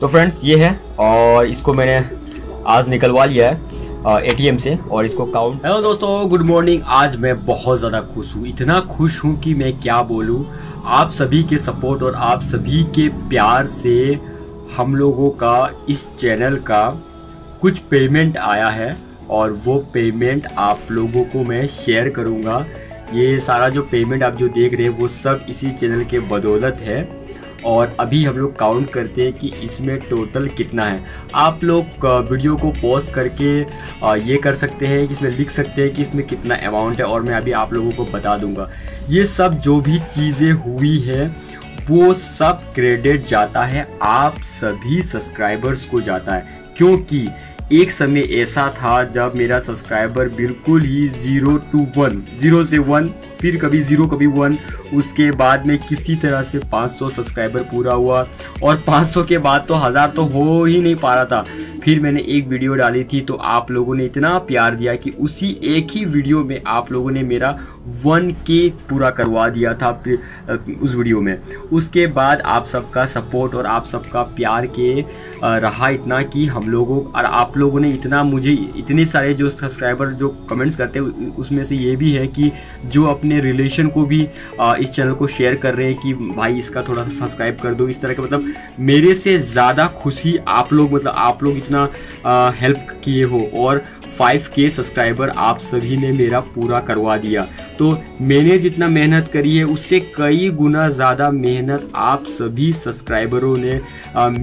तो फ्रेंड्स ये है और इसको मैंने आज निकलवा लिया है एटीएम से और इसको काउंट। हेलो दोस्तों, गुड मॉर्निंग। आज मैं बहुत ज़्यादा खुश हूँ, इतना खुश हूँ कि मैं क्या बोलूँ। आप सभी के सपोर्ट और आप सभी के प्यार से हम लोगों का इस चैनल का कुछ पेमेंट आया है और वो पेमेंट आप लोगों को मैं शेयर करूँगा। ये सारा जो पेमेंट आप जो देख रहे हैं वो सब इसी चैनल के बदौलत है और अभी हम लोग काउंट करते हैं कि इसमें टोटल कितना है। आप लोग वीडियो को पॉज करके ये कर सकते हैं कि इसमें लिख सकते हैं कि इसमें कितना अमाउंट है और मैं अभी आप लोगों को बता दूंगा। ये सब जो भी चीज़ें हुई है वो सब क्रेडिट जाता है आप सभी सब्सक्राइबर्स को जाता है, क्योंकि एक समय ऐसा था जब मेरा सब्सक्राइबर बिल्कुल ही 0 से 1, फिर कभी 0 कभी 1, उसके बाद में किसी तरह से 500 सब्सक्राइबर पूरा हुआ और 500 के बाद तो 1000 तो हो ही नहीं पा रहा था। फिर मैंने एक वीडियो डाली थी तो आप लोगों ने इतना प्यार दिया कि उसी एक ही वीडियो में आप लोगों ने मेरा 1K पूरा करवा दिया था उस वीडियो में। उसके बाद आप सबका सपोर्ट और आप सबका प्यार के रहा इतना कि हम लोगों और आप लोगों ने इतना मुझे इतने सारे जो सब्सक्राइबर जो कमेंट्स करते हैं उसमें से ये भी है कि जो अपने रिलेशन को भी इस चैनल को शेयर कर रहे हैं कि भाई इसका थोड़ा सा सब्सक्राइब कर दो। इस तरह के मतलब मेरे से ज़्यादा खुशी आप लोग मतलब आप लोग इतना हेल्प किए हो और 5K सब्सक्राइबर आप सभी ने मेरा पूरा करवा दिया। तो मैंने जितना मेहनत करी है उससे कई गुना ज़्यादा मेहनत आप सभी सब्सक्राइबरों ने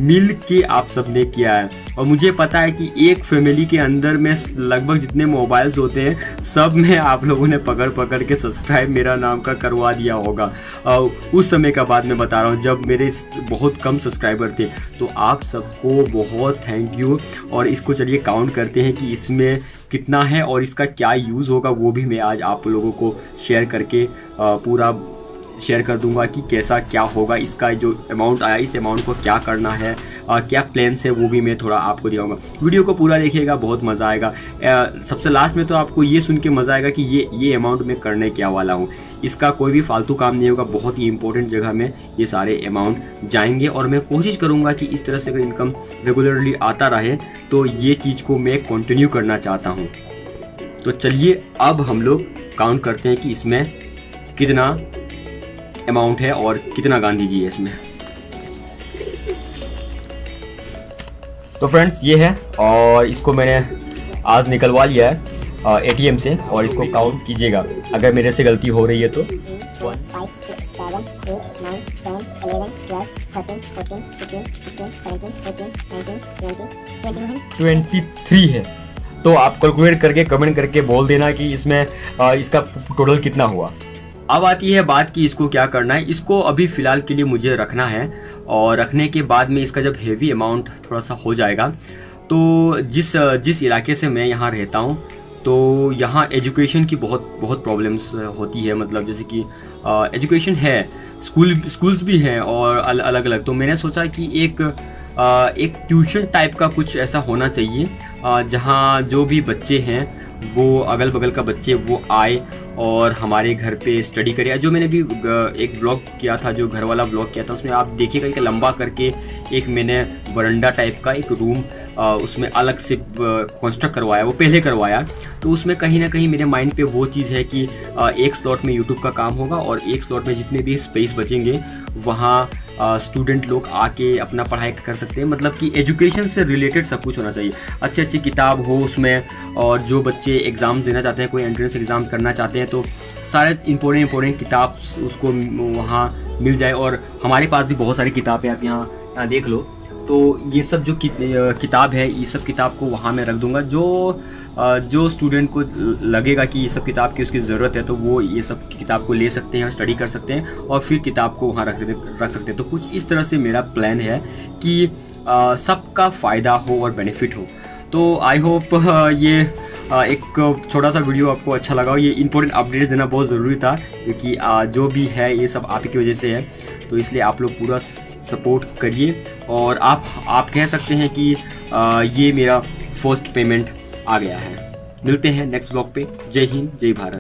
मिल के आप सब ने किया है। और मुझे पता है कि एक फैमिली के अंदर में लगभग जितने मोबाइल्स होते हैं सब में आप लोगों ने पकड़ पकड़ के सब्सक्राइब मेरा नाम का करवा दिया होगा। उस समय का बात मैं बता रहा हूँ जब मेरे बहुत कम सब्सक्राइबर थे। तो आप सबको बहुत थैंक यू। और इसको चलिए काउंट करते हैं कि इसमें कितना है और इसका क्या यूज़ होगा वो भी मैं आज आप लोगों को शेयर करके पूरा शेयर कर दूंगा कि कैसा क्या होगा। इसका जो अमाउंट आया इस अमाउंट को क्या करना है, क्या प्लान्स है वो भी मैं थोड़ा आपको दिखाऊंगा। वीडियो को पूरा देखिएगा, बहुत मज़ा आएगा। सबसे लास्ट में तो आपको ये सुन के मज़ा आएगा कि ये अमाउंट मैं करने क्या वाला हूँ। इसका कोई भी फालतू काम नहीं होगा, बहुत ही इंपॉर्टेंट जगह में ये सारे अमाउंट जाएंगे और मैं कोशिश करूँगा कि इस तरह से अगर इनकम रेगुलरली आता रहे तो ये चीज़ को मैं कंटिन्यू करना चाहता हूँ। तो चलिए अब हम लोग काउंट करते हैं कि इसमें कितना अमाउंट है और कितना गांधी जी है इसमें। तो फ्रेंड्स ये है और इसको मैंने आज निकलवा लिया है एटीएम से और इसको काउंट कीजिएगा। अगर मेरे से गलती हो रही है तो 23 है। तो आप कैलकुलेट करके कमेंट करके बोल देना कि इसमें इसका टोटल कितना हुआ। अब आती है बात कि इसको क्या करना है। इसको अभी फ़िलहाल के लिए मुझे रखना है और रखने के बाद में इसका जब हेवी अमाउंट थोड़ा सा हो जाएगा तो जिस इलाके से मैं यहाँ रहता हूँ तो यहाँ एजुकेशन की बहुत प्रॉब्लम्स होती है। मतलब जैसे कि एजुकेशन है, स्कूल्स भी हैं और अलग अलग। तो मैंने सोचा कि एक ट्यूशन टाइप का कुछ ऐसा होना चाहिए जहाँ जो भी बच्चे हैं वो अगल बगल का बच्चे वो आए और हमारे घर पे स्टडी करें। जो मैंने भी एक ब्लॉग किया था, जो घर वाला ब्लॉग किया था, उसमें आप देखिएगा एक लंबा करके एक मैंने वरंडा टाइप का एक रूम उसमें अलग से कंस्ट्रक्ट करवाया, वो पहले करवाया। तो उसमें कहीं ना कहीं मेरे माइंड पे वो चीज़ है कि एक स्लॉट में यूट्यूब का काम होगा और एक स्लॉट में जितने भी स्पेस बचेंगे वहाँ स्टूडेंट लोग आके अपना पढ़ाई कर सकते हैं। मतलब कि एजुकेशन से रिलेटेड सब कुछ होना चाहिए, अच्छी अच्छी किताब हो उसमें और जो बच्चे एग्ज़ाम देना चाहते हैं, कोई एंट्रेंस एग्ज़ाम करना चाहते हैं तो सारे इम्पोर्टेंट किताब उसको वहाँ मिल जाए। और हमारे पास भी बहुत सारी किताबें, आप यहाँ देख लो। तो ये सब जो किताब है ये सब किताब को वहाँ मैं रख दूँगा। जो स्टूडेंट को लगेगा कि ये सब किताब की उसकी ज़रूरत है तो वो ये सब किताब को ले सकते हैं और स्टडी कर सकते हैं और फिर किताब को वहाँ रख सकते हैं। तो कुछ इस तरह से मेरा प्लान है कि सबका फ़ायदा हो और बेनिफिट हो। तो आई होप ये एक छोटा सा वीडियो आपको अच्छा लगा हो। ये इंपॉर्टेंट अपडेट्स देना बहुत ज़रूरी था क्योंकि जो भी है ये सब आपकी वजह से है। तो इसलिए आप लोग पूरा सपोर्ट करिए और आप कह सकते हैं कि ये मेरा फर्स्ट पेमेंट आ गया है। मिलते हैं नेक्स्ट ब्लॉग पे। जय हिंद, जय भारत।